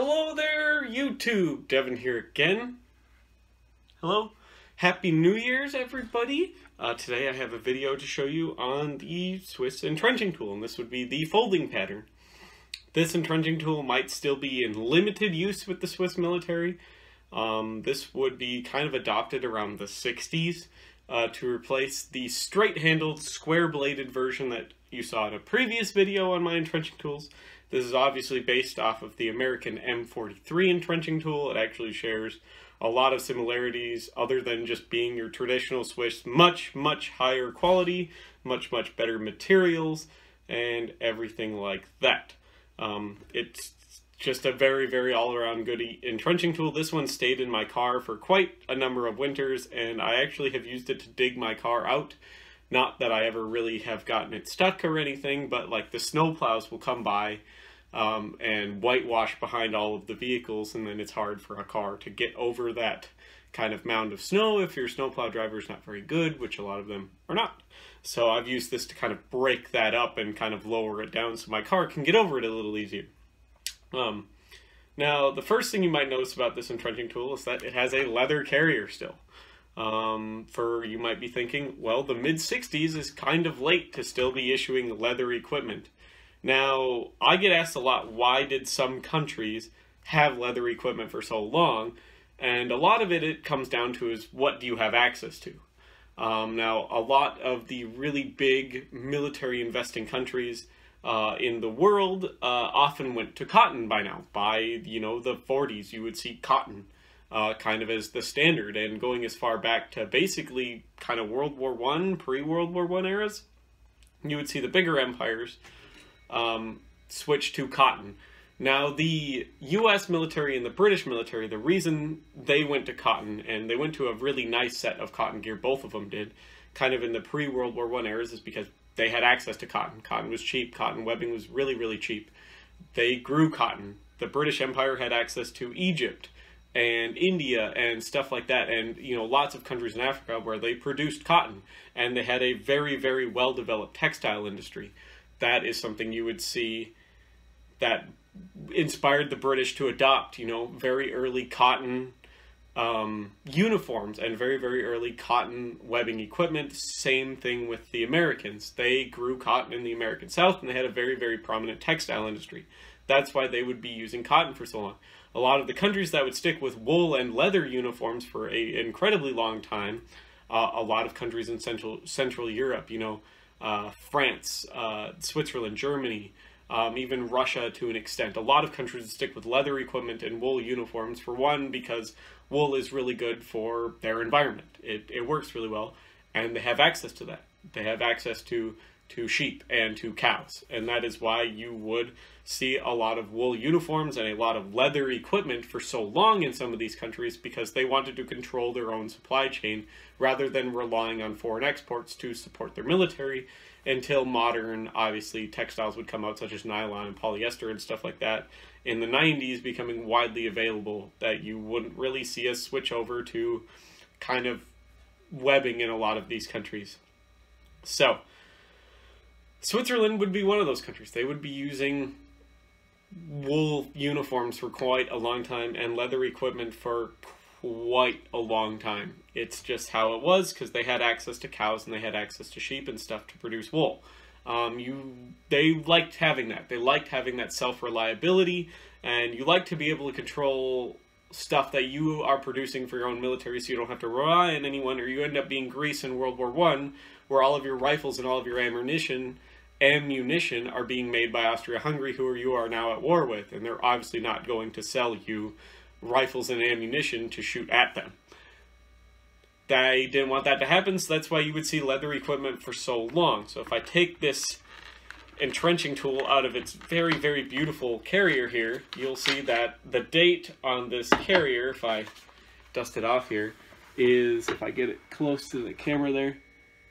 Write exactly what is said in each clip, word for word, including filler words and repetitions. Hello there, YouTube! Devin here again. Hello. Happy New Year's, everybody. Uh, today I have a video to show you on the Swiss entrenching tool, and this would be the folding pattern. This entrenching tool might still be in limited use with the Swiss military. Um, this would be kind of adopted around the sixties uh, to replace the straight-handled, square-bladed version that you saw in a previous video on my entrenching tools. This is obviously based off of the American M forty-three entrenching tool. It actually shares a lot of similarities other than just being your traditional Swiss. Much, much higher quality, much, much better materials, and everything like that. Um, it's just a very, very all-around goodie entrenching tool. This one stayed in my car for quite a number of winters, and I actually have used it to dig my car out. Not that I ever really have gotten it stuck or anything, but like the snow plows will come by um, and whitewash behind all of the vehicles, and then it's hard for a car to get over that kind of mound of snow if your snowplow driver is not very good, which a lot of them are not. So I've used this to kind of break that up and kind of lower it down so my car can get over it a little easier. Um, now, the first thing you might notice about this entrenching tool is that it has a leather carrier still. Um, for you might be thinking, well, the mid sixties is kind of late to still be issuing leather equipment. Now, I get asked a lot, why did some countries have leather equipment for so long? And a lot of it, it comes down to is, what do you have access to? Um, now, a lot of the really big military investing countries uh, in the world uh, often went to cotton by now. By, you know, the forties, you would see cotton. Uh, kind of as the standard, and going as far back to basically kind of World War One, pre-World War One eras, you would see the bigger empires um, switch to cotton. Now, the U S military and the British military, the reason they went to cotton, and they went to a really nice set of cotton gear, both of them did, kind of in the pre-World War One eras, is because they had access to cotton. Cotton was cheap. Cotton webbing was really, really cheap. They grew cotton. The British Empire had access to Egypt and India and stuff like that, and you know, lots of countries in Africa where they produced cotton, and they had a very, very well-developed textile industry. That is something you would see that inspired the British to adopt, you know, very early cotton um, uniforms and very, very early cotton webbing equipment. Same thing with the Americans. They grew cotton in the American South, and they had a very, very prominent textile industry. That's why they would be using cotton for so long. A lot of the countries that would stick with wool and leather uniforms for an incredibly long time, uh, a lot of countries in Central Central Europe, you know, uh, France, uh, Switzerland, Germany, um, even Russia to an extent. A lot of countries that stick with leather equipment and wool uniforms, for one, because wool is really good for their environment. It, it works really well, and they have access to that. They have access to to sheep and to cows, and that is why you would see a lot of wool uniforms and a lot of leather equipment for so long in some of these countries, because they wanted to control their own supply chain rather than relying on foreign exports to support their military, until modern, obviously, textiles would come out, such as nylon and polyester and stuff like that, in the nineties becoming widely available, that you wouldn't really see us switch over to kind of webbing in a lot of these countries. So Switzerland would be one of those countries. They would be using wool uniforms for quite a long time and leather equipment for quite a long time. It's just how it was, because they had access to cows and they had access to sheep and stuff to produce wool. Um, you, they liked having that. They liked having that self-reliability, and you like to be able to control stuff that you are producing for your own military, so you don't have to rely on anyone, or you end up being Greece in World War One, where all of your rifles and all of your ammunition ammunition are being made by Austria-Hungary, who you are now at war with, and they're obviously not going to sell you rifles and ammunition to shoot at them. They didn't want that to happen, so that's why you would see leather equipment for so long. So if I take this entrenching tool out of its very, very beautiful carrier here, you'll see that the date on this carrier, if I dust it off here, is, if I get it close to the camera there,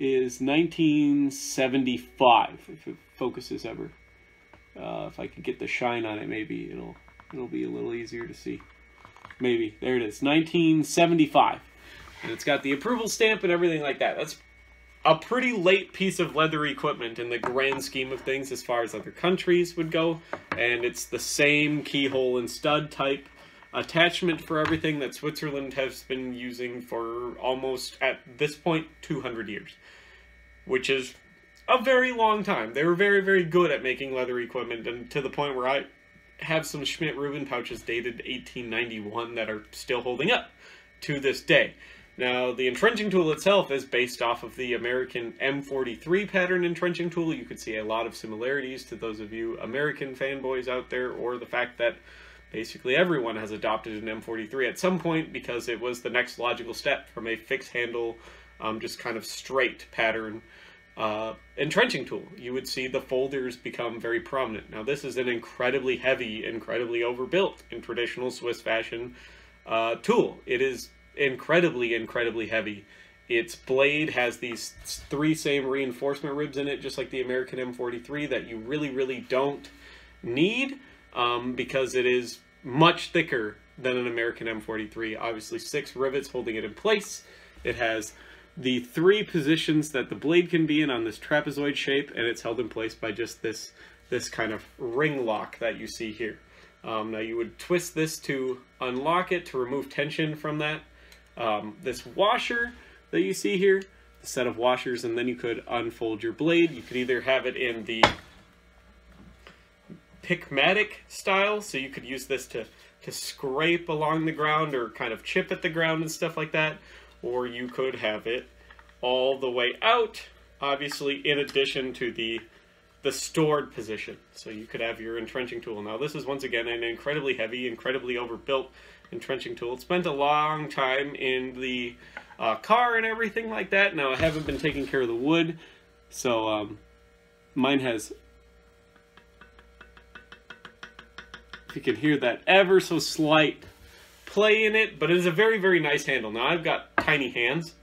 is nineteen seventy-five, if it focuses ever. Uh, if I could get the shine on it, maybe it'll it'll be a little easier to see. Maybe. There it is, nineteen seventy-five. And it's got the approval stamp and everything like that. That's a pretty late piece of leather equipment in the grand scheme of things as far as other countries would go, and it's the same keyhole and stud type attachment for everything that Switzerland has been using for almost, at this point, two hundred years, which is a very long time. They were very, very good at making leather equipment, and to the point where I have some Schmidt Rubin pouches dated eighteen ninety-one that are still holding up to this day. Now, the entrenching tool itself is based off of the American M forty-three pattern entrenching tool. You could see a lot of similarities to those of you American fanboys out there, or the fact that basically everyone has adopted an M forty-three at some point because it was the next logical step from a fixed handle, um, just kind of straight pattern uh, entrenching tool. You would see the folders become very prominent. Now, this is an incredibly heavy, incredibly overbuilt in traditional Swiss fashion uh, tool. It is incredibly, incredibly heavy. Its blade has these three same reinforcement ribs in it, just like the American M forty-three, that you really, really don't need, um, because it is much thicker than an American M forty-three. Obviously, six rivets holding it in place. It has the three positions that the blade can be in on this trapezoid shape, and it's held in place by just this, this kind of ring lock that you see here. Um, now, you would twist this to unlock it, to remove tension from that. Um, this washer that you see here, a set of washers, and then you could unfold your blade. You could either have it in the Picmatic style, so you could use this to, to scrape along the ground or kind of chip at the ground and stuff like that, or you could have it all the way out, obviously, in addition to the, the stored position. So you could have your entrenching tool. Now, this is, once again, an incredibly heavy, incredibly overbuilt entrenching tool. It spent a long time in the uh, car and everything like that. Now, I haven't been taking care of the wood, so um, mine has, if you can hear that ever so slight play in it, but it is a very, very nice handle. Now, I've got tiny hands,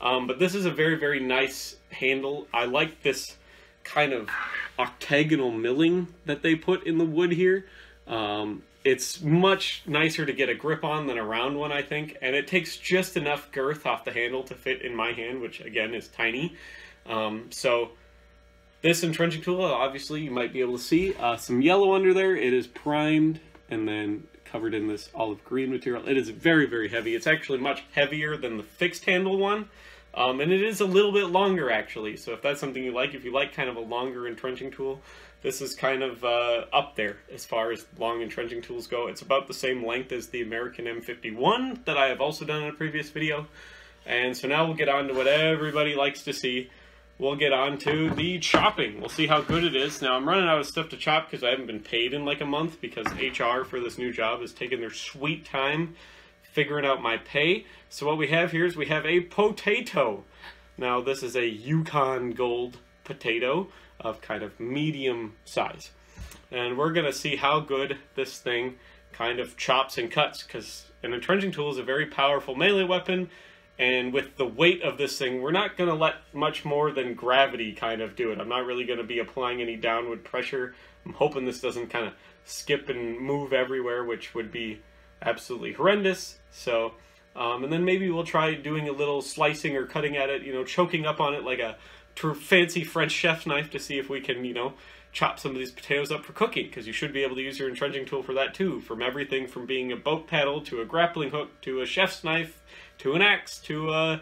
um, but this is a very, very nice handle. I like this kind of octagonal milling that they put in the wood here. Um, It's much nicer to get a grip on than a round one, I think, and it takes just enough girth off the handle to fit in my hand, which, again, is tiny. Um, so this entrenching tool, obviously, you might be able to see uh, some yellow under there. It is primed and then covered in this olive green material. It is very, very heavy. It's actually much heavier than the fixed handle one, um, and it is a little bit longer, actually. So if that's something you like, if you like kind of a longer entrenching tool, this is kind of uh, up there as far as long entrenching tools go. It's about the same length as the American M fifty-one that I have also done in a previous video. And so now we'll get on to what everybody likes to see. We'll get on to the chopping. We'll see how good it is. Now, I'm running out of stuff to chop because I haven't been paid in like a month, because H R for this new job is taking their sweet time figuring out my pay. So what we have here is we have a potato. Now, this is a Yukon Gold potato of kind of medium size, and we're gonna see how good this thing kind of chops and cuts, because an entrenching tool is a very powerful melee weapon, and with the weight of this thing, we're not gonna let much more than gravity kind of do it. I'm not really gonna be applying any downward pressure. I'm hoping this doesn't kind of skip and move everywhere, which would be absolutely horrendous. So um, and then maybe we'll try doing a little slicing or cutting at it, you know, choking up on it like a true fancy French chef's knife, to see if we can, you know, chop some of these potatoes up for cooking, because you should be able to use your entrenching tool for that too, from everything from being a boat paddle to a grappling hook to a chef's knife to an axe to a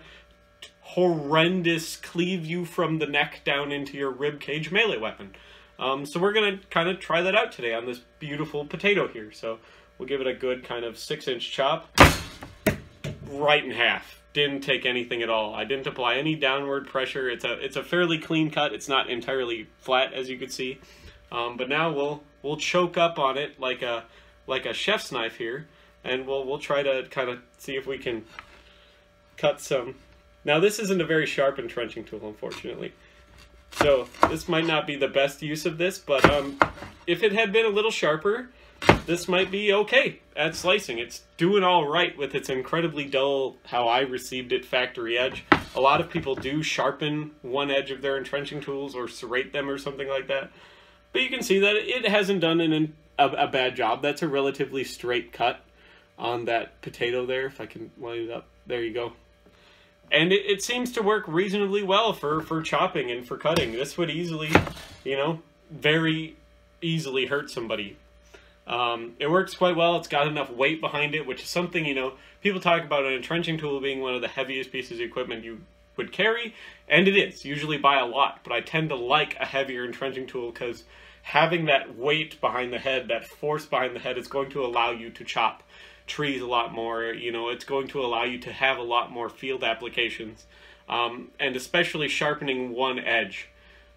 horrendous cleave you from the neck down into your rib cage melee weapon. Um, so we're going to kind of try that out today on this beautiful potato here. So we'll give it a good kind of six inch chop. Right in half. Didn't take anything at all. I didn't apply any downward pressure. It's a it's a fairly clean cut. It's not entirely flat, as you could see. Um, but now we'll we'll choke up on it like a like a chef's knife here, and we'll we'll try to kind of see if we can cut some. Now, this isn't a very sharp entrenching tool, unfortunately. So this might not be the best use of this, but um, if it had been a little sharper, this might be okay at slicing. It's doing all right with its incredibly dull, how I received it, factory edge. A lot of people do sharpen one edge of their entrenching tools or serrate them or something like that. But you can see that it hasn't done an, a, a bad job. That's a relatively straight cut on that potato there. If I can line it up. There you go. And it, it seems to work reasonably well for, for chopping and for cutting. This would easily, you know, very easily hurt somebody. Um, it works quite well. It's got enough weight behind it, which is something, you know, people talk about an entrenching tool being one of the heaviest pieces of equipment you would carry, and it is, usually by a lot, but I tend to like a heavier entrenching tool because having that weight behind the head, that force behind the head, is going to allow you to chop trees a lot more, you know, it's going to allow you to have a lot more field applications, um, and especially sharpening one edge.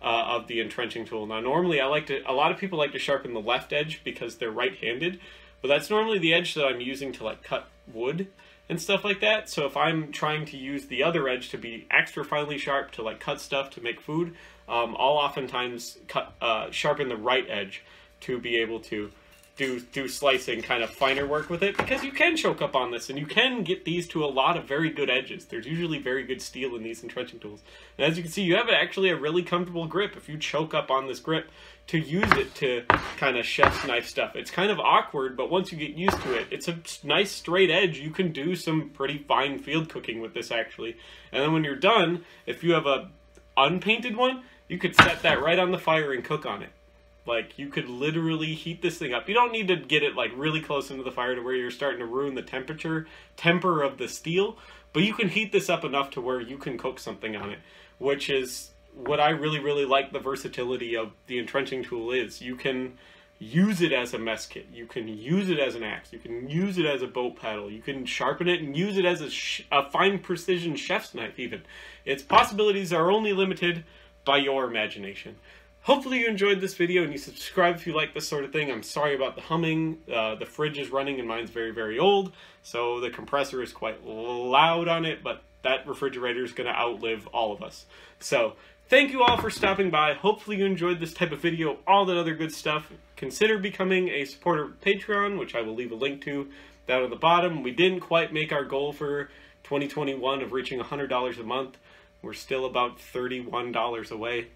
Uh, of the entrenching tool. Now normally I like to, a lot of people like to sharpen the left edge because they're right-handed, but that's normally the edge that I'm using to like cut wood and stuff like that. So if I'm trying to use the other edge to be extra finely sharp to like cut stuff to make food, um, I'll oftentimes cut, uh, sharpen the right edge to be able to do, do slicing, kind of finer work with it, because you can choke up on this and you can get these to a lot of very good edges. There's usually very good steel in these entrenching tools. And as you can see, you have actually a really comfortable grip if you choke up on this grip to use it to kind of chef's knife stuff. It's kind of awkward, but once you get used to it, it's a nice straight edge. You can do some pretty fine field cooking with this actually. And then when you're done, if you have a unpainted one, you could set that right on the fire and cook on it. Like, you could literally heat this thing up. You don't need to get it, like, really close into the fire to where you're starting to ruin the temperature, temper of the steel, but you can heat this up enough to where you can cook something on it, which is what I really, really like the versatility of the entrenching tool is. You can use it as a mess kit. You can use it as an axe. You can use it as a boat paddle. You can sharpen it and use it as a, sh a fine precision chef's knife, even. Its possibilities are only limited by your imagination. Hopefully you enjoyed this video and you subscribe if you like this sort of thing. I'm sorry about the humming. Uh, the fridge is running and mine's very, very old, so the compressor is quite loud on it, but that refrigerator is going to outlive all of us. So thank you all for stopping by. Hopefully you enjoyed this type of video, all that other good stuff. Consider becoming a supporter of Patreon, which I will leave a link to down at the bottom. We didn't quite make our goal for twenty twenty-one of reaching one hundred dollars a month. We're still about thirty-one dollars away.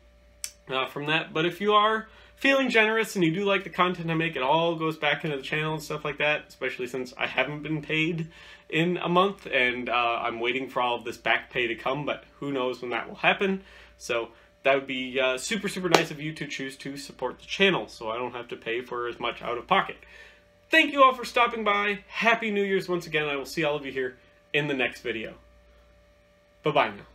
Uh, from that, but if you are feeling generous and you do like the content I make, it all goes back into the channel and stuff like that, especially since I haven't been paid in a month, and uh, I'm waiting for all of this back pay to come, but who knows when that will happen. So that would be uh, super, super nice of you to choose to support the channel, so I don't have to pay for as much out of pocket. Thank you all for stopping by. Happy New Year's once again. I will see all of you here in the next video. Bye-bye now.